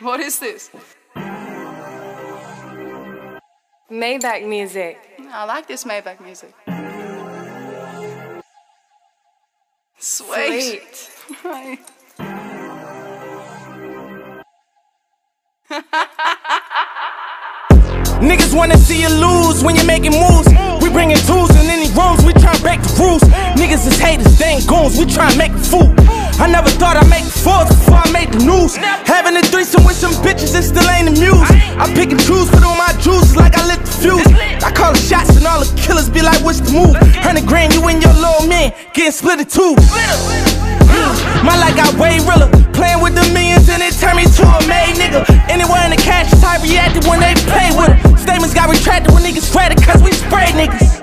What is this? Maybach music. I like this Maybach music. Sweet. Sweet. Niggas wanna see you lose when you're making moves. We bringing tools in any rooms, we tryna break the rules. Niggas is haters, they ain't goons, we tryna make a fool. I never thought I'd make the fools before I made the news. Having a threesome with some bitches, it still ain't the muse. I pick and choose, put on my juice like I lit the fuse. I call the shots and all the killers be like, what's the move? 100 grand, you and your little man getting split in two. My life got way realer, playing with the millions and it turned me to a made nigga. Anywhere in the cash is how I reacted when they play with it. Statements got retracted when niggas ratted cause we spray niggas.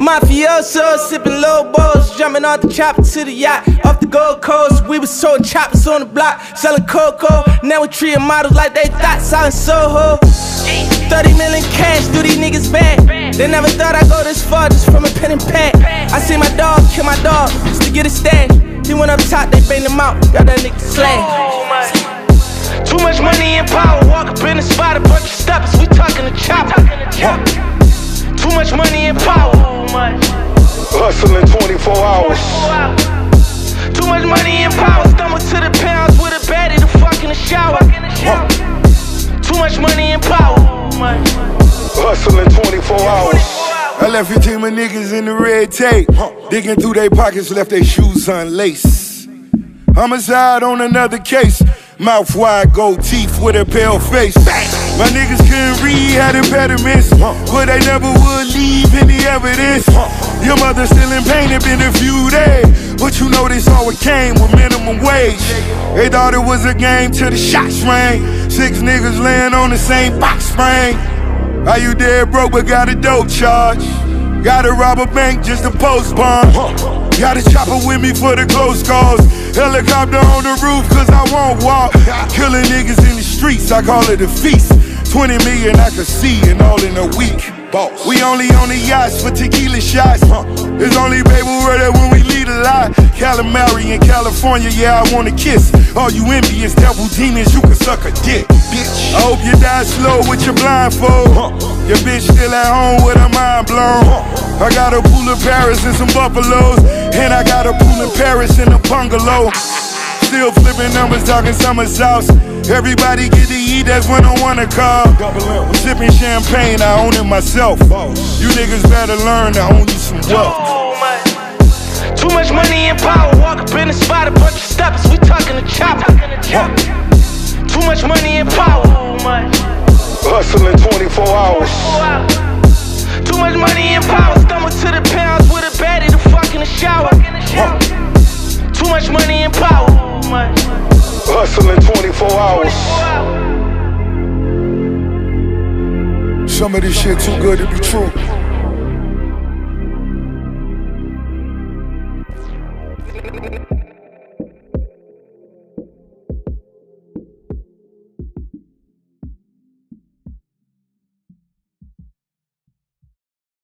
Mafioso, sippin' low balls, jumpin' off the chopper to the yacht. Off the Gold Coast, we was sold choppers on the block, sellin' cocoa. Now we treatin' models like they thoughts out in Soho. 30 million cash, do these niggas bad. They never thought I'd go this far just from a pen and pad. I see my dog kill my dog, just to get a stash. He went up top, they banged him out, got that nigga slayed. Oh my. Too much money and power, walk up in the spot, a bunch of stoppers, we talkin' the chopper. Too much money and power. Hustling 24 hours. Too much money and power. Stumble to the pounds with a baddie to fuck in the shower. Too much money and power. Hustling 24 hours. I left 15 my niggas in the red tape. Digging through their pockets, left their shoes unlaced. Homicide on another case. Mouth wide, gold teeth with a pale face. My niggas couldn't read, had impediments, but they never would leave any evidence. Your mother still in pain, it been a few days, but you know this always came with minimum wage. They thought it was a game till the shots rang. 6 niggas laying on the same box spring. Are you dead broke but got a dope charge? Gotta rob a bank just to post bond. Got a chopper with me for the close calls. Helicopter on the roof cause I won't walk. Killing niggas in the streets, I call it a feast. 20 million I could see and all in a week. Boss. We only on the yachts for tequila shots. It's only baby word when we lead a lie. Calamari in California, yeah, I wanna kiss. All you envious devil demons, you can suck a dick. Bitch. I hope you die slow with your blindfold. Your bitch still at home with her mind blown. I got a pool in Paris and some buffaloes. And I got a pool in Paris and a bungalow. Still flipping numbers, talking summer sauce. Everybody get to eat, that's when I wanna call. I'm sipping champagne, I own it myself. You niggas better learn to own you some wealth. Too much money and power, walk up in the spot, a bunch of stoppers, we talking to chopper. Too much money and power. Hustling 24 hours. Too much money and power, stumble to the pounds with a baddie to fuck in the shower. Too much money and power. Hustling 24 hours. Some of this shit too good to be true.